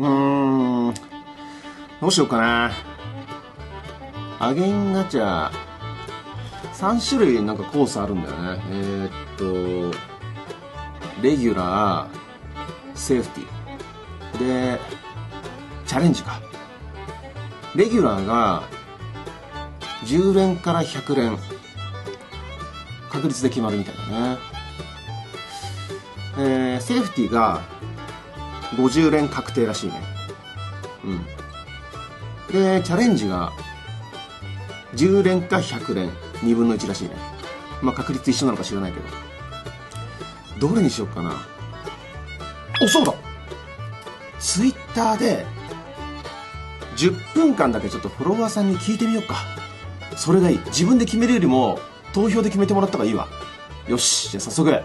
どうしようかな。アゲインガチャ、3種類なんかコースあるんだよね。レギュラー、セーフティーでチャレンジか。レギュラーが10連から100連確率で決まるみたいだね。セーフティーが50連確定らしいね。うん。でチャレンジが10連か100連2分の1らしいね。まあ確率一緒なのか知らないけど、どれにしようかな。お、そうだ、ツイッターで10分間だけちょっとフォロワーさんに聞いてみようか。それがいい。自分で決めるよりも投票で決めてもらった方がいいわ。よし、じゃあ早速。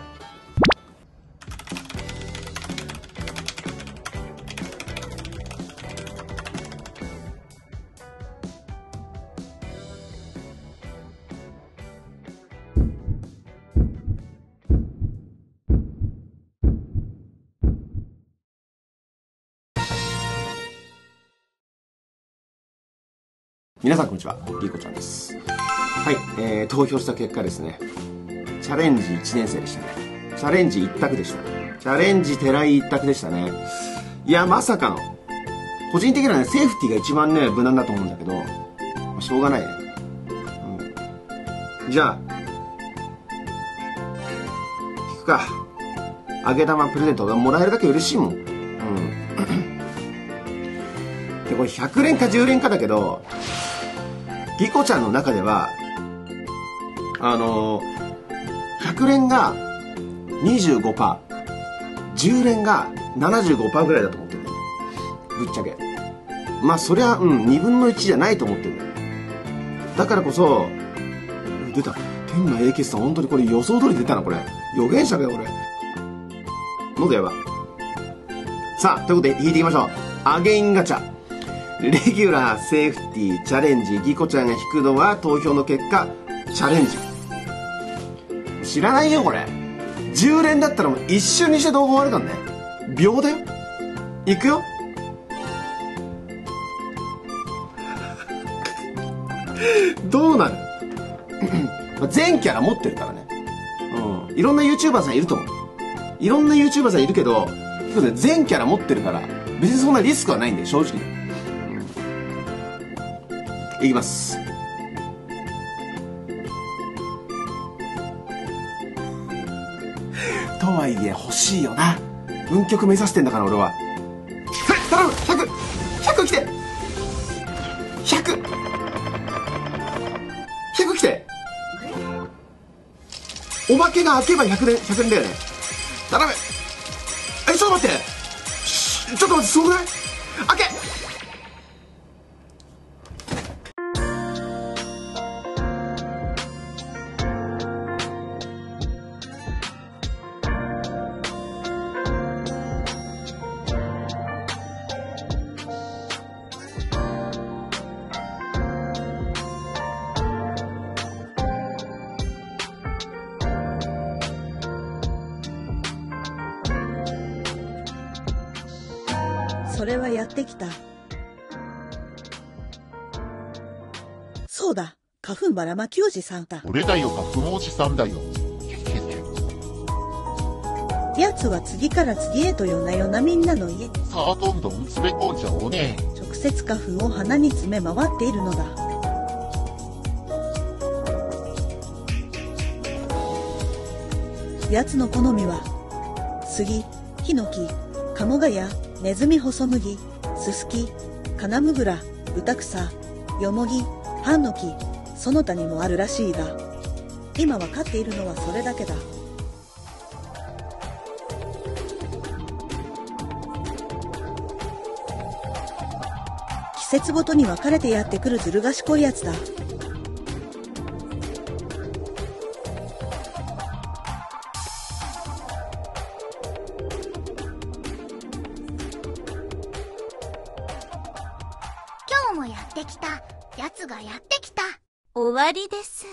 皆さんこんにちは、りこちゃんです。はい、投票した結果ですね、チャレンジ1年生でしたね。チャレンジ1択でした。チャレンジ寺井1択でしたね。いや、まさかの。個人的にはね、セーフティーが一番ね無難だと思うんだけど、まあ、しょうがないね、うん、じゃあ聞くか。あげ玉プレゼントがもらえるだけ嬉しいもん、でこれ100連か10連かだけど、リコちゃんの中では100連が 25%、 10連が 75% ぐらいだと思ってるんだよね、ぶっちゃけ。まあそりゃ2分の1じゃないと思ってるんだよ。だからこそ出た天満英傑さん、本当にこれ予想通り出たな。これ予言者だよ俺。喉やば。さあということで引いていきましょう。アゲインガチャ、レギュラー、セーフティー、チャレンジ。ぎこちゃんが引くのは投票の結果チャレンジ。知らないよこれ。10連だったらもう一瞬にして動画終わるからね。秒だよ。いくよ。どうなる。全キャラ持ってるからね、うん、いろんな YouTuber さんいると思う。いろんな YouTuber さんいるけど、全キャラ持ってるから別にそんなリスクはないんで、正直に。いきます。とはいえ欲しいよな、運極目指してんだから俺は。頼む、100来て、100来て。お化けが開けば100連だよね。頼む。え、ちょっと待って、ちょっと待って、すごくない？開け。それはやってきた。そうだ、花粉ばらまきおじさんだ。俺だよ、花粉おじさんだよ。やつは次から次へと夜な夜なみんなの家、さあどんどん詰め込んじゃおうね。直接花粉を鼻に詰め回っているのだ。やつの好みは杉、ヒノキ、カモガヤ、ネズミ、ホソムギ、ススキ、カナムグラ、ウタクサ、ヨモギ、ハンノキ、その他にもあるらしいが、今わかっているのはそれだけだ。季節ごとに分かれてやってくるずる賢いやつだ。やってきた。やつがやってきた。終わりです。